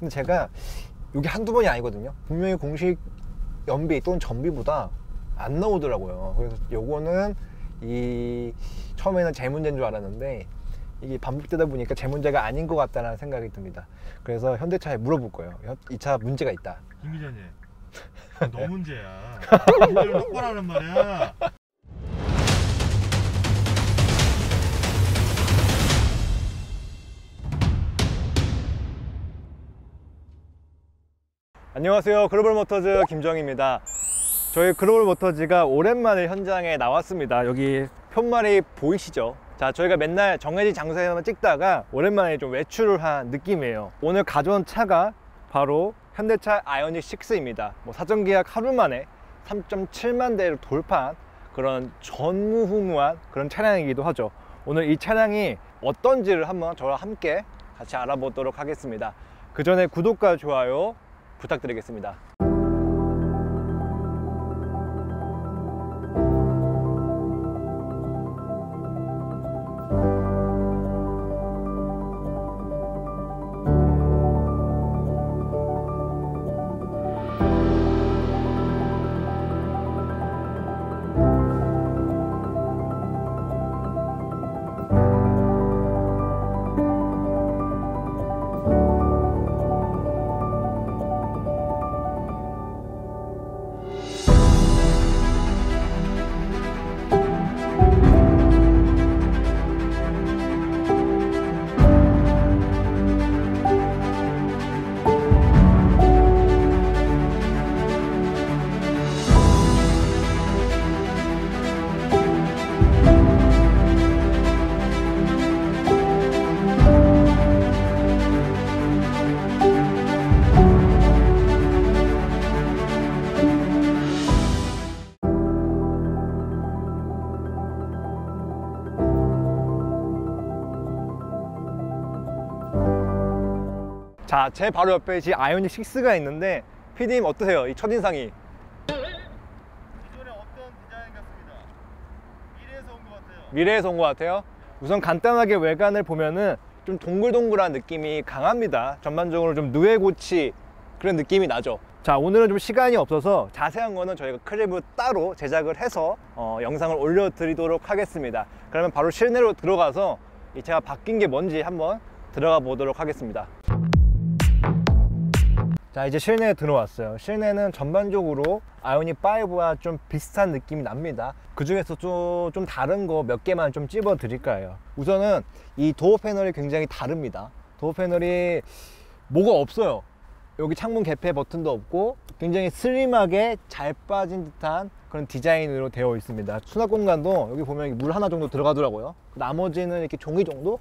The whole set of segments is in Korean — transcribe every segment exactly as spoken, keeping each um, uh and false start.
근데 제가 여기 한두 번이 아니거든요. 분명히 공식 연비 또는 전비보다 안 나오더라고요. 그래서 요거는 이 처음에는 제 문제인 줄 알았는데 이게 반복되다 보니까 제 문제가 아닌 것 같다는 생각이 듭니다. 그래서 현대차에 물어볼 거예요. 이 차 문제가 있다. 김기자님, 너 문제야. 문제를 똑바로 하란 말이야. 안녕하세요. 글로벌 모터즈 김정희입니다. 저희 글로벌 모터즈가 오랜만에 현장에 나왔습니다. 여기 편말이 보이시죠? 자, 저희가 맨날 정해진 장소에만 찍다가 오랜만에 좀 외출을 한 느낌이에요. 오늘 가져온 차가 바로 현대차 아이오닉 식스입니다. 뭐 사전 계약 하루 만에 삼 점 칠만 대를 돌파한 그런 전무후무한 그런 차량이기도 하죠. 오늘 이 차량이 어떤지를 한번 저와 함께 같이 알아보도록 하겠습니다. 그 전에 구독과 좋아요 부탁드리겠습니다. 자, 제 바로 옆에 지 아이오닉 식스가 있는데 피디님 어떠세요? 이 첫인상이? 기존에 어떤 디자인 같습니다. 미래에서 온 것 같아요. 미래에서 온 것 같아요? 우선 간단하게 외관을 보면은 좀 동글동글한 느낌이 강합니다. 전반적으로 좀 누에고치 그런 느낌이 나죠. 자, 오늘은 좀 시간이 없어서 자세한 거는 저희가 클립을 따로 제작을 해서 어, 영상을 올려드리도록 하겠습니다. 그러면 바로 실내로 들어가서 이 차가 바뀐 게 뭔지 한번 들어가 보도록 하겠습니다. 자, 이제 실내에 들어왔어요. 실내는 전반적으로 아이오닉 파이브와 좀 비슷한 느낌이 납니다. 그 중에서 좀, 좀 다른 거 몇 개만 좀 찝어 드릴 거예요. 우선은 이 도어 패널이 굉장히 다릅니다. 도어 패널이 뭐가 없어요. 여기 창문 개폐 버튼도 없고 굉장히 슬림하게 잘 빠진 듯한 그런 디자인으로 되어 있습니다. 수납 공간도 여기 보면 물 하나 정도 들어가더라고요. 나머지는 이렇게 종이 정도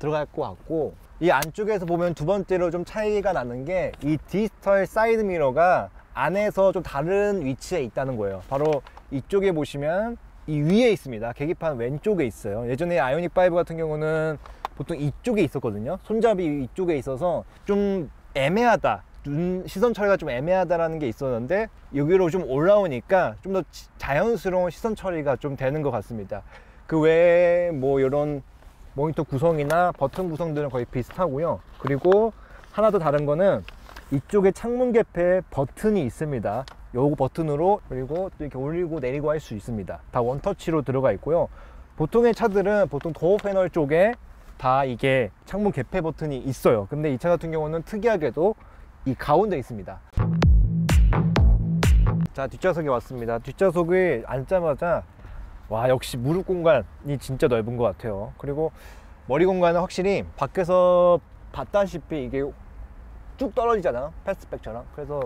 들어갈 것 같고, 이 안쪽에서 보면 두 번째로 좀 차이가 나는 게 이 디지털 사이드 미러가 안에서 좀 다른 위치에 있다는 거예요. 바로 이쪽에 보시면 이 위에 있습니다. 계기판 왼쪽에 있어요. 예전에 아이오닉 파이브 같은 경우는 보통 이쪽에 있었거든요. 손잡이 이쪽에 있어서 좀 애매하다, 눈 시선 처리가 좀 애매하다라는 게 있었는데 여기로 좀 올라오니까 좀 더 자연스러운 시선 처리가 좀 되는 것 같습니다. 그 외에 뭐 이런 모니터 구성이나 버튼 구성들은 거의 비슷하고요. 그리고 하나 더 다른 거는 이쪽에 창문 개폐에 버튼이 있습니다. 요거 버튼으로 그리고 또 이렇게 올리고 내리고 할 수 있습니다. 다 원터치로 들어가 있고요. 보통의 차들은 보통 도어 패널 쪽에 다 이게 창문 개폐 버튼이 있어요. 근데 이 차 같은 경우는 특이하게도 이 가운데 있습니다. 자, 뒷좌석에 왔습니다. 뒷좌석에 앉자마자 와, 역시 무릎 공간이 진짜 넓은 것 같아요. 그리고 머리 공간은 확실히 밖에서 봤다시피 이게 쭉 떨어지잖아요, 패스트백처럼. 그래서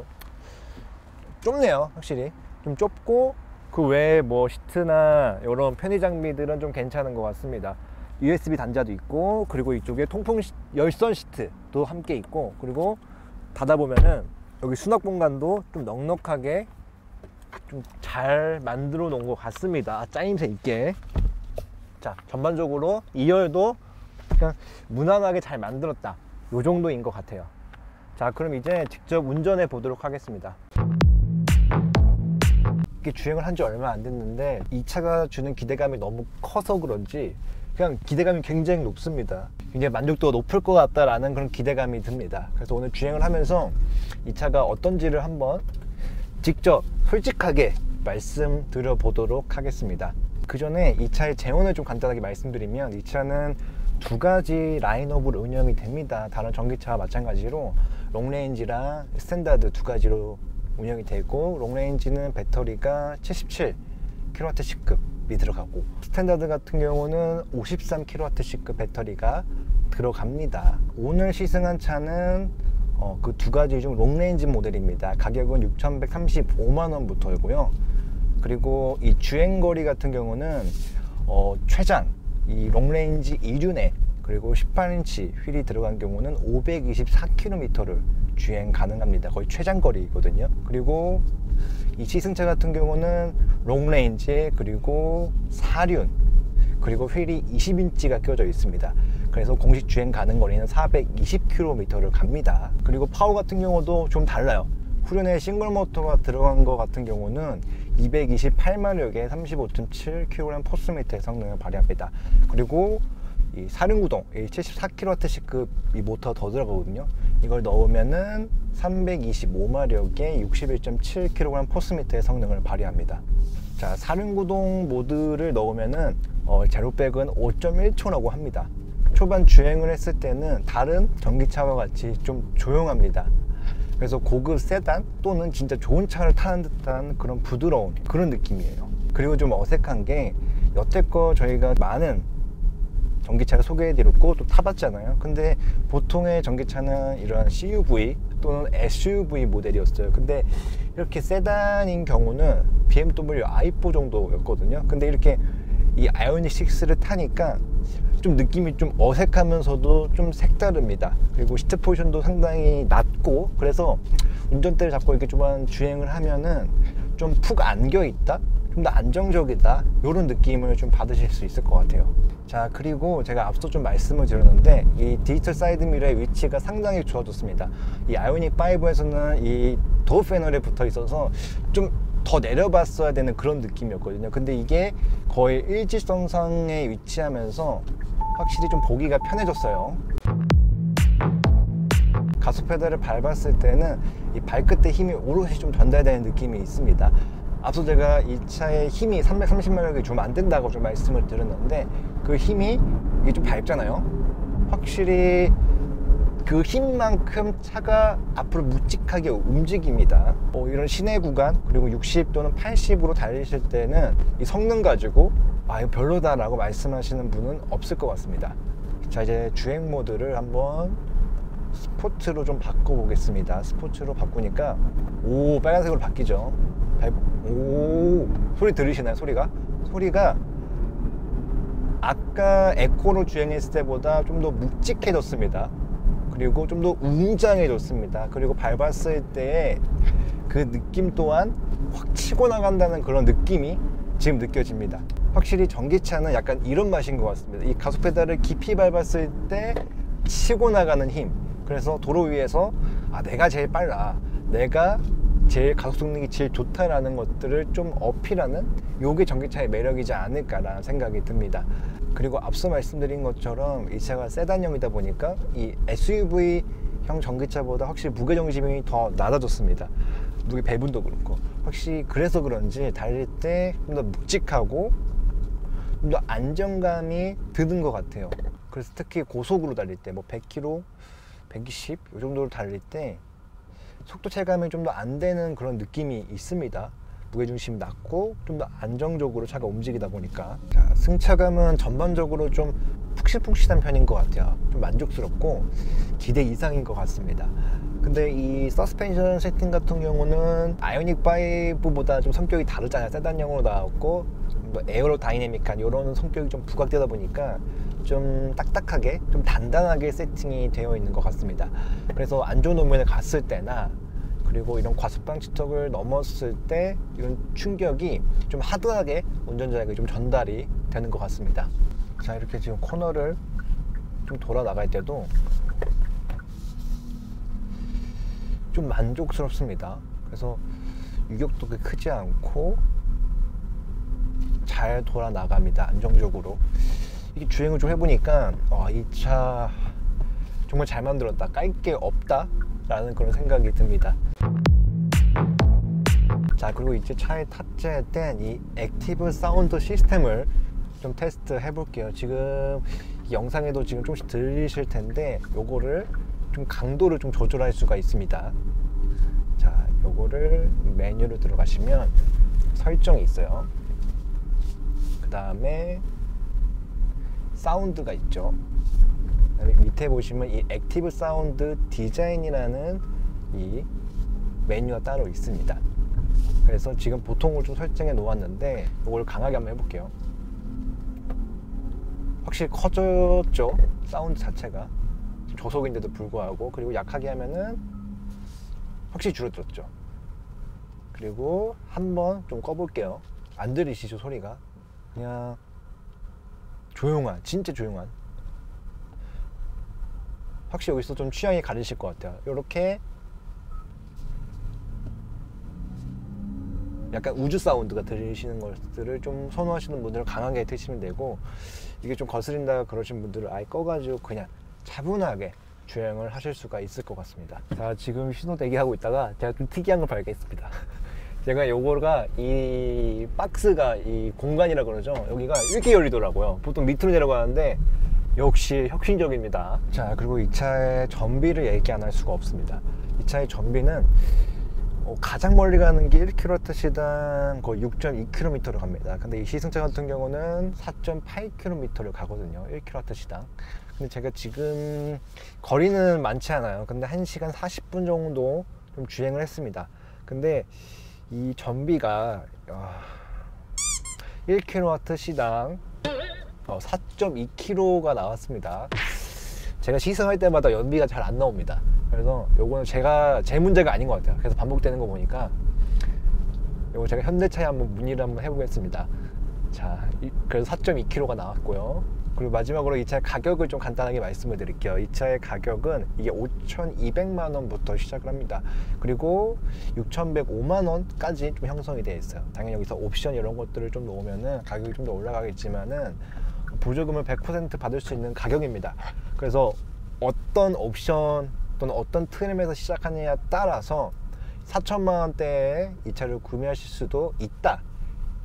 좁네요. 확실히 좀 좁고, 그 외에 뭐 시트나 이런 편의 장비들은 좀 괜찮은 것 같습니다. 유에스비 단자도 있고, 그리고 이쪽에 통풍 열선 시트도 함께 있고, 그리고 닫아 보면은 여기 수납 공간도 좀 넉넉하게 좀 잘 만들어 놓은 것 같습니다. 짜임새 있게. 자, 전반적으로 이 열도 그냥 무난하게 잘 만들었다, 요 정도인 것 같아요. 자, 그럼 이제 직접 운전해 보도록 하겠습니다. 이게 주행을 한 지 얼마 안 됐는데 이 차가 주는 기대감이 너무 커서 그런지 그냥 기대감이 굉장히 높습니다. 굉장히 만족도가 높을 것 같다라는 그런 기대감이 듭니다. 그래서 오늘 주행을 하면서 이 차가 어떤지를 한번 직접 솔직하게 말씀드려 보도록 하겠습니다. 그 전에 이 차의 재원을 좀 간단하게 말씀드리면, 이 차는 두 가지 라인업으로 운영이 됩니다. 다른 전기차와 마찬가지로 롱레인지랑 스탠다드 두 가지로 운영이 되고, 롱레인지는 배터리가 칠십칠 킬로와트시급이 들어가고, 스탠다드 같은 경우는 오십삼 킬로와트시급 배터리가 들어갑니다. 오늘 시승한 차는 어, 그 두 가지 중 롱레인지 모델입니다. 가격은 육천백삼십오만 원부터이고요. 그리고 이 주행거리 같은 경우는 어, 최장 이 롱레인지 이륜에 그리고 십팔 인치 휠이 들어간 경우는 오백이십사 킬로미터를 주행 가능합니다. 거의 최장거리거든요. 그리고 이 시승차 같은 경우는 롱레인지에 그리고 사륜 그리고 휠이 이십 인치가 껴져 있습니다. 그래서 공식 주행 가능 거리는 사백이십 킬로미터를 갑니다. 그리고 파워 같은 경우도 좀 달라요. 후륜에 싱글 모터가 들어간 것 같은 경우는 이백이십팔마력에 삼십오 점 칠 킬로그램 퍼미터의 성능을 발휘합니다. 그리고 이 사륜구동 칠십사 킬로와트시급 이 모터가 더 들어가거든요. 이걸 넣으면은 삼백이십오마력에 육십일 점 칠 킬로그램 퍼미터의 성능을 발휘합니다. 자, 사륜구동 모드를 넣으면은 어, 제로백은 오 점 일 초라고 합니다. 초반 주행을 했을 때는 다른 전기차와 같이 좀 조용합니다. 그래서 고급 세단 또는 진짜 좋은 차를 타는 듯한 그런 부드러운 그런 느낌이에요. 그리고 좀 어색한 게, 여태껏 저희가 많은 전기차를 소개해드렸고 또 타봤잖아요. 근데 보통의 전기차는 이러한 씨유브이 또는 에스유브이 모델이었어요. 근데 이렇게 세단인 경우는 비엠더블유 아이 포 정도였거든요. 근데 이렇게 이 아이오닉 식스를 타니까 좀 느낌이 좀 어색하면서도 좀 색다릅니다. 그리고 시트 포지션도 상당히 낮고, 그래서 운전대를 잡고 이렇게 좀 주행을 하면은 좀 푹 안겨 있다, 좀 더 안정적이다, 이런 느낌을 좀 받으실 수 있을 것 같아요. 자, 그리고 제가 앞서 좀 말씀을 드렸는데 이 디지털 사이드 미러의 위치가 상당히 좋아졌습니다. 이 아이오닉 파이브에서는 이 도어 패널에 붙어 있어서 좀 더 내려봤어야 되는 그런 느낌이었거든요. 근데 이게 거의 일직선상에 위치하면서 확실히 좀 보기가 편해졌어요. 가속 페달을 밟았을 때는 이 발끝에 힘이 오롯이 좀 전달되는 느낌이 있습니다. 앞서 제가 이 차의 힘이 삼백삼십마력이 좀 안 된다고 좀 말씀을 드렸는데, 그 힘이 이게 좀 밝잖아요. 확실히 그 힘만큼 차가 앞으로 묵직하게 움직입니다. 어, 이런 시내 구간 그리고 육십 또는 팔십으로 달리실 때는 이 성능 가지고 아 이거 별로다 라고 말씀하시는 분은 없을 것 같습니다. 자, 이제 주행 모드를 한번 스포츠로 좀 바꿔 보겠습니다. 스포츠로 바꾸니까 오 빨간색으로 바뀌죠. 오 소리 들으시나요? 소리가 소리가 아까 에코로 주행했을 때보다 좀 더 묵직해졌습니다. 그리고 좀 더 웅장해졌습니다. 그리고 밟았을 때의 그 느낌 또한 확 치고 나간다는 그런 느낌이 지금 느껴집니다. 확실히 전기차는 약간 이런 맛인 것 같습니다. 이 가속 페달을 깊이 밟았을 때 치고 나가는 힘. 그래서 도로 위에서 아 내가 제일 빨라, 내가 제일 가속 성능이 제일 좋다라는 것들을 좀 어필하는 요게 전기차의 매력이지 않을까라는 생각이 듭니다. 그리고 앞서 말씀드린 것처럼 이 차가 세단형이다 보니까 이 에스유브이형 전기차보다 확실히 무게중심이 더 낮아졌습니다. 무게 배분도 그렇고 확실히 그래서 그런지 달릴 때 좀 더 묵직하고 좀 더 안정감이 드는 것 같아요. 그래서 특히 고속으로 달릴 때 뭐 백 킬로미터, 백이십 이 정도로 달릴 때 속도 체감이 좀 더 안 되는 그런 느낌이 있습니다. 무게중심이 낮고 좀 더 안정적으로 차가 움직이다 보니까. 자, 승차감은 전반적으로 좀 푹신푹신한 편인 것 같아요. 좀 만족스럽고 기대 이상인 것 같습니다. 근데 이 서스펜션 세팅 같은 경우는 아이오닉 파이브보다 좀 성격이 다르잖아요. 세단형으로 나왔고 에어로 다이내믹한 이런 성격이 좀 부각되다 보니까 좀 딱딱하게 좀 단단하게 세팅이 되어 있는 것 같습니다. 그래서 안 좋은 노면에 갔을 때나 그리고 이런 과속방지턱을 넘었을 때 이런 충격이 좀 하드하게 운전자에게 좀 전달이 되는 것 같습니다. 자, 이렇게 지금 코너를 좀 돌아 나갈 때도 좀 만족스럽습니다. 그래서 유격도 크지 않고 잘 돌아 나갑니다. 안정적으로. 주행을 좀 해보니까 어, 이 차 정말 잘 만들었다, 깔 게 없다 라는 그런 생각이 듭니다. 자, 그리고 이제 차에 탑재된 이 액티브 사운드 시스템을 좀 테스트 해볼게요. 지금 영상에도 지금 조금씩 들리실 텐데 요거를 좀 강도를 좀 조절할 수가 있습니다. 자, 요거를 메뉴로 들어가시면 설정이 있어요. 그 다음에 사운드가 있죠. 밑에 보시면 이 액티브 사운드 디자인이라는 이 메뉴가 따로 있습니다. 그래서 지금 보통으로 좀 설정해 놓았는데 이걸 강하게 한번 해볼게요. 확실히 커졌죠, 사운드 자체가. 저속인데도 불구하고. 그리고 약하게 하면은 확실히 줄어들었죠. 그리고 한번 좀 꺼볼게요. 안 들리시죠, 소리가. 그냥 조용한, 진짜 조용한. 확실히 여기서 좀 취향이 가리실 것 같아요. 요렇게 약간 우주 사운드가 들리시는 것들을 좀 선호하시는 분들은 강하게 드시면 되고, 이게 좀 거슬린다 그러신 분들은 아예 꺼가지고 그냥 차분하게 주행을 하실 수가 있을 것 같습니다. 자, 지금 신호 대기하고 있다가 제가 좀 특이한 걸 발견했습니다. 제가 요거가 이 박스가 이 공간이라 그러죠, 여기가 이렇게 열리더라고요. 보통 밑으로 내려가는데 역시 혁신적입니다. 자, 그리고 이 차의 전비를 얘기 안 할 수가 없습니다. 이 차의 전비는 어, 가장 멀리 가는 게 일 킬로미터 시당 거의 육 점 이 킬로미터를 갑니다. 근데 이 시승차 같은 경우는 사 점 팔 킬로미터를 가거든요, 일 킬로미터 시당. 근데 제가 지금 거리는 많지 않아요. 근데 한 시간 사십 분 정도 좀 주행을 했습니다. 근데 이 전비가 어, 일 킬로미터 시당 어, 사 점 이 킬로가 나왔습니다. 제가 시승할 때마다 연비가 잘 안 나옵니다. 그래서 요거는 제가 제 문제가 아닌 것 같아요. 그래서 반복되는 거 보니까 요거 제가 현대차에 한번 문의를 한번 해보겠습니다. 자, 그래서 사 점 이 킬로가 나왔고요. 그리고 마지막으로 이 차의 가격을 좀 간단하게 말씀을 드릴게요. 이 차의 가격은 이게 오천이백만 원부터 시작을 합니다. 그리고 육천백오만 원까지 좀 형성이 되어 있어요. 당연히 여기서 옵션 이런 것들을 좀 놓으면은 가격이 좀 더 올라가겠지만은 보조금을 백 퍼센트 받을 수 있는 가격입니다. 그래서 어떤 옵션 또는 어떤 트림에서 시작하느냐에 따라서 사천만 원대에 이 차를 구매하실 수도 있다,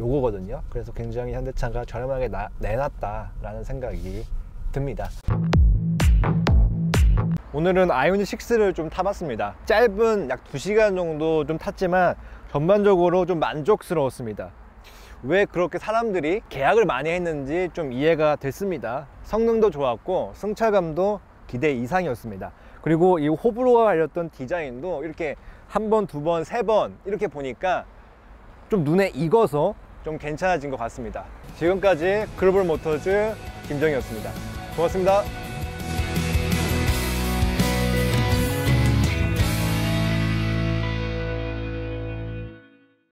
요거거든요. 그래서 굉장히 현대차가 저렴하게 나, 내놨다 라는 생각이 듭니다. 오늘은 아이오닉 식스를 좀 타봤습니다. 짧은 약 두 시간 정도 좀 탔지만 전반적으로 좀 만족스러웠습니다. 왜 그렇게 사람들이 계약을 많이 했는지 좀 이해가 됐습니다. 성능도 좋았고 승차감도 기대 이상이었습니다. 그리고 이 호불호가 갈렸던 디자인도 이렇게 한 번, 두 번, 세 번 이렇게 보니까 좀 눈에 익어서 좀 괜찮아진 것 같습니다. 지금까지 글로벌 모터즈 김정희였습니다. 고맙습니다.